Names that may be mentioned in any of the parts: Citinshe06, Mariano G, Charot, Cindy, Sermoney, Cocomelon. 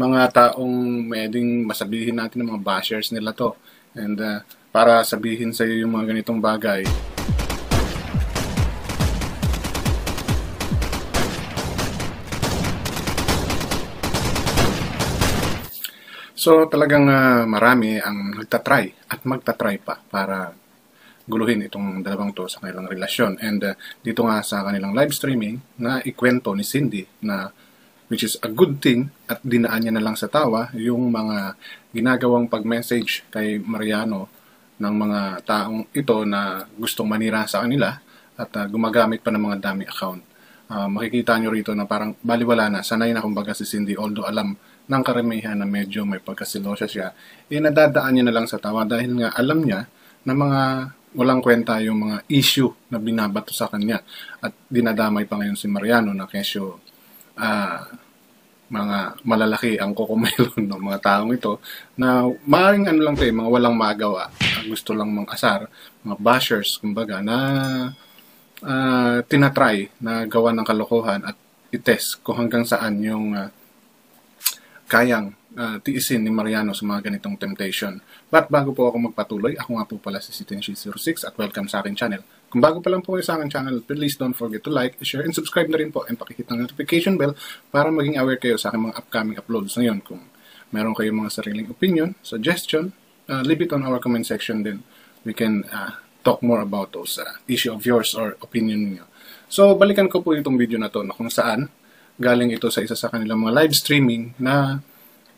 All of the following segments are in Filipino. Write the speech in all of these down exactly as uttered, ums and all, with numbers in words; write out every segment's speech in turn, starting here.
mga taong pwedeng masabihin natin ng mga bashers nila to. And uh, para sabihin sa iyo yung mga ganitong bagay. So talagang uh, marami ang nagtatry at magtatry pa para guluhin itong dalawang to sa kanilang relasyon. And uh, dito nga sa kanilang live streaming na ikwento ni Cindy na which is a good thing at dinaan niya na lang sa tawa yung mga ginagawang pag-message kay Mariano ng mga taong ito na gustong manira sa kanila at uh, gumagamit pa ng mga dami account. Uh, makikita nyo rito na parang baliwala na, sanay na kumbaga si Cindy, although alam ng karamihan na medyo may pagkasilosya siya, eh nadadaan niya na lang sa tawa dahil nga alam niya na mga walang kwenta yung mga issue na binabato sa kanya. At dinadamay pa ngayon si Mariano na kesyo uh, mga malalaki ang Cocomelon ng mga taong ito na maaaring ano lang tayo, mga walang magawa, gusto lang mang asar, mga bashers, kumbaga, na uh, tinatry na gawa ng kalokohan at itest kung hanggang saan yung uh, kayang uh, tiisin ni Mariano sa mga ganitong temptation. But bago po ako magpatuloy, ako nga po pala si C one zero six zero six at welcome sa akin channel. Kung bago pa lang po kayo sa akin channel, please don't forget to like, share, and subscribe na rin po and pakihit ng notification bell para maging aware kayo sa aking mga upcoming uploads. Ngayon, kung meron kayong mga sariling opinion, suggestion, uh, leave it on our comment section then we can uh, talk more about those uh, issue of yours or opinion niyo. So, balikan ko po itong video na to na kung saan galing ito sa isa sa kanilang mga live streaming na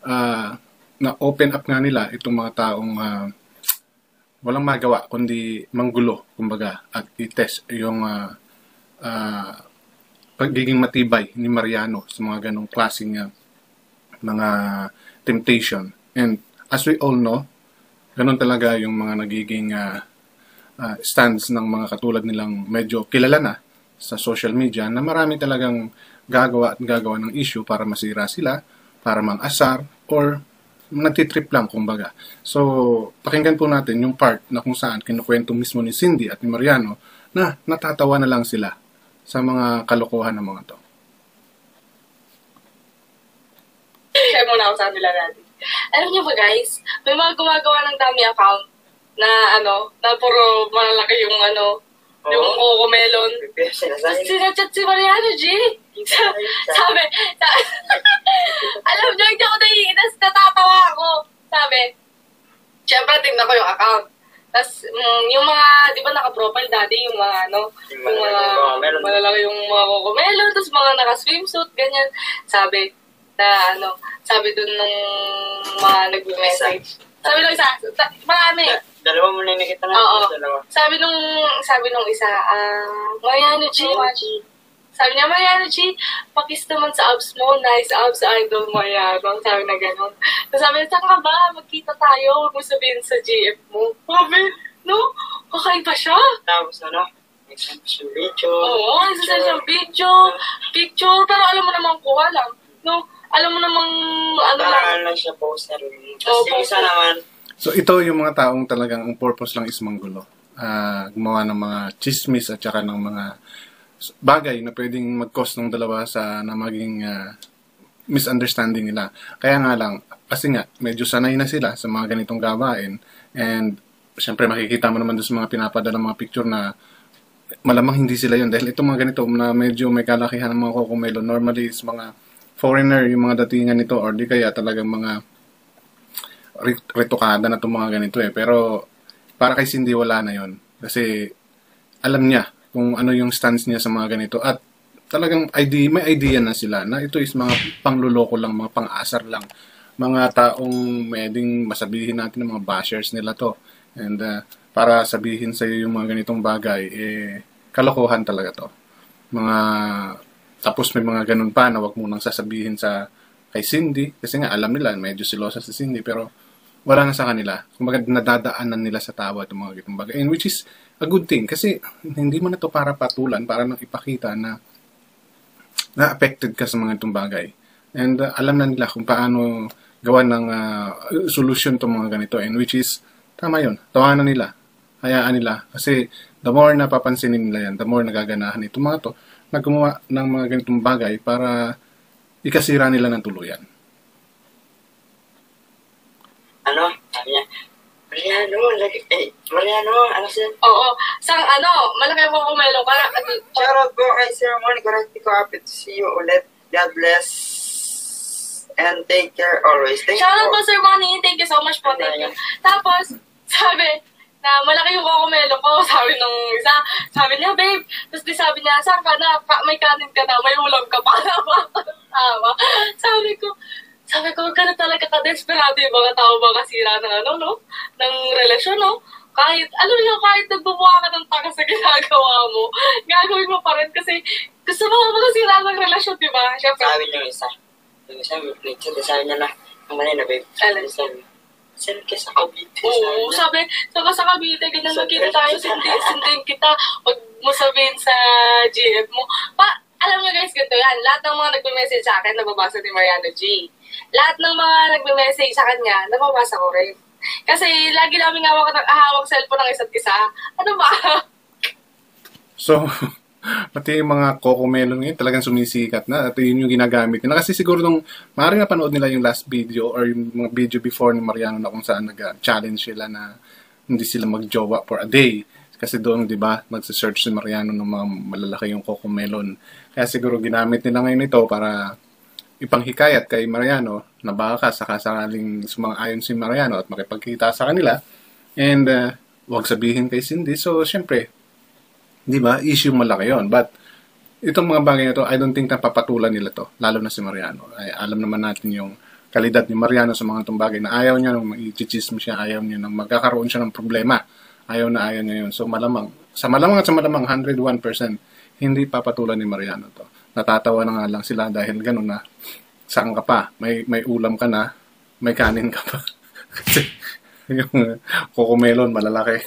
uh, na open up nga nila itong mga taong uh, walang magawa kundi manggulo kumbaga at i-test yung uh, uh, pagiging matibay ni Mariano sa mga ganong klaseng uh, mga temptation. And as we all know, ganun talaga yung mga nagiging uh, uh, stands ng mga katulad nilang medyo kilala na sa social media na marami talagang gagawa at gagawa ng issue para masira sila, para mang-asar, or natitrip lang, kumbaga. So, pakinggan po natin yung part na kung saan kinukwento mismo ni Cindy at ni Mariano na natatawa na lang sila sa mga kalokohan ng mga to. Share muna ako sa kanila natin. Alam niyo ba guys, may mga gumagawa ng dummy account na ano, na puro malaki yung ano, oh, yung Cocomelon. Sinachat si Mariano G. Sabi, alam niyo, hindi ako naiinas, natatawa ako. Sabi, siyempre, tingnan ko yung account. Tapos, um, yung mga, di ba naka-profile dati, yung mga, ano, yung, yung mga, malalaki yung mga Cocomelon, tapos mga naka-swimsuit, ganyan. Sabi, na, ano, sabi dun ng mga nag-message. Sabi nung isa, marami. Dalawa muna yung nakita natin. Oo. Dalawa. Sabi nung, sabi nung isa, ah, uh, Mariano G. Oh. Sabi niya, Mariano G, pakis naman sa abs mo, nice abs, idol Mariano. Sabi na gano'n. So, sabi niya, saan ka ba? Magkita tayo, huwag mo sabihin sa G F mo. Sabi, no? Okay ba siya? Tapos ano, nagsend siya video. Oo, nagsend siya video, picture, pero alam mo namang kuha lang. No? Alam mo namang, ano lang. Parang lang siya poster. Tapos yung isa naman. So, ito yung mga taong talagang, ang purpose lang is manggulo. Uh, gumawa ng mga chismis at saka ng mga bagay na pwedeng mag-cause ng dalawa sa na maging uh, misunderstanding nila. Kaya nga lang, kasi nga, medyo sanay na sila sa mga ganitong gawain. And, syempre, makikita mo naman doon sa mga pinapadala mga picture na malamang hindi sila yun. Dahil itong mga ganito na medyo may kalakihan ng mga Cocomelon. Normally, is mga foreigner yung mga datingan nito or di kaya talagang mga retokada na itong mga ganito eh. Pero, para kay Cindy, wala na yun. Kasi, alam niya kung ano yung stance niya sa mga ganito. At talagang idea, may idea na sila na ito is mga pangluloko lang, mga pang-asar lang. Mga taong pwedeng masabihin natin ng mga bashers nila to. And uh, para sabihin sa iyo yung mga ganitong bagay, eh, kalokohan talaga to. Mga, tapos may mga ganun pa na wag mo nang sasabihin sa kay Cindy. Kasi nga alam nila, medyo silosa si Cindy, pero wala na sa kanila. Kumbaga, nadadaanan nila sa tawa itong mga gitong bagay. And which is a good thing. Kasi hindi mo na ito para patulan, para nang ipakita na na-affected ka sa mga itong bagay. And uh, alam na nila kung paano gawa ng uh, solution itong mga ganito. And which is, tama yun. Tawanan nila. Hayaan nila. Kasi the more napapansinin nila yan, the more nagaganahan itong mga ito na gumawa ng mga ganitong bagay para ikasira nila ng tuluyan. ano, sabi niya, Mariano, lagi, eh, Mariano, ano siya? Oo, sang ano, malaki po Cocomelon ka. Charot po kay Sermoney, correct ko up to see you ulit. God bless and take care always. Thank you. Charot po Sermoney, thank you so much po. Thank you. Tapos, sabi, na malaki yung Cocomelon ko, sabi nung isa, sabi niya, babe, tapos di sabi niya, saan ka na, may kanin ka na, may ulam ka pa na, tama. Sabi ko, sabi ko, huwag ka na talaga ka-desperado yung mga tao ba kasira ng ano, no? Ng relasyon, no? Kahit, alam niyo, kahit nagbubuha ka ng taka sa ginagawa mo, gagawin mo pa rin kasi gusto mo ka makasira ng relasyon, di ba? Siyempre. Sabi niyo isa, yung isa, yung isa niya na, ang mali na, babe. Alam niyo, saan ka sa Cavite? Oo, sabi, saan ka sa Cavite? Ganyan magkita tayo, sindihin kita, huwag mo sabihin sa G F mo. Pa, alam niyo guys, ganito yan. Lahat ng mga nagme-message sa akin, nababasa ni Mariano G. Lahat ng mga nagme-message sa kanya, nababasa ko rin. Kasi lagi namin hawak ng ahawak cellphone ng isa't isa. Ano ba? So, pati yung mga Cocomelon ngayon talagang sumisikat na. At yun yung ginagamit nila. Kasi siguro nung maaaring napanood nila yung last video or yung mga video before ni Mariano na kung saan nag-challenge sila na hindi sila magjowa for a day. Kasi doon, di ba, magsa-search si Mariano ng mga malalaki yung Cocomelon. Kaya siguro ginamit nila ngayon ito para ipanghikayat kay Mariano na baka sakasakaling sumang-ayon si Mariano at makipagkita sa kanila. And uh, wag sabihin kay Cindy. So, syempre, di ba, issue malaki yun. But itong mga bagay na to, I don't think napapatulan nila to. Lalo na si Mariano. Ay, alam naman natin yung kalidad ni Mariano sa mga itong bagay na ayaw niya nung i-chichism siya, ayaw niya nung magkakaroon siya ng problema. Ayaw na ayaw niya yun. So, malamang, sa malamang at sa malamang, one hundred one percent, hindi papatulan ni Mariano to. Natatawa na nga lang sila dahil gano'n na saan ka pa, may, may ulam ka na, may kanin ka pa. Kasi yung Cocomelon malalaki.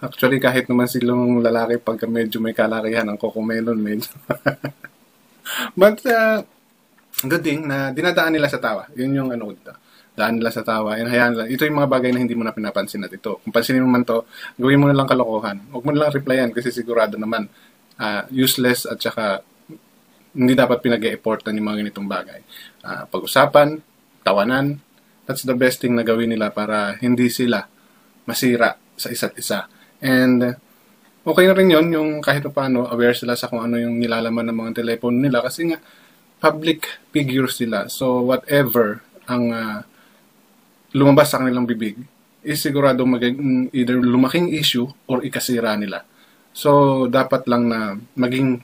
Actually, kahit naman silang lalaki, pagka medyo may kalakihan ang Cocomelon, medyo. But, uh, good thing na dinadaan nila sa tawa. Yun yung ano dito. Daan nila sa tawa. And hayaan nila. Ito yung mga bagay na hindi mo na pinapansin at ito. Kung pansinin mo man to, gawin mo na lang kalokohan. Huwag mo na lang replyan kasi sigurado naman Uh, useless at saka hindi dapat pinag-e-effortan yung mga ganitong bagay. Uh, pag-usapan, tawanan, that's the best thing na gawin nila para hindi sila masira sa isa't isa. And okay na rin yun, yung kahit paano aware sila sa kung ano yung nilalaman ng mga telepono nila kasi nga public figures sila. So whatever ang uh, lumabas sa kanilang bibig is sigurado mag- either lumaking issue or ikasira nila. So, dapat lang na maging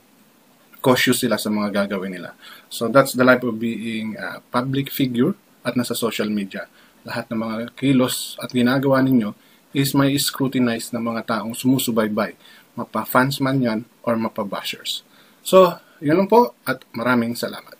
cautious sila sa mga gagawin nila. So, that's the life of being a public figure at nasa social media. Lahat ng mga kilos at ginagawa ninyo is may scrutinize ng mga taong sumusubaybay. Mapa-fans man yan or mapa-bashers. So, yun lang po at maraming salamat.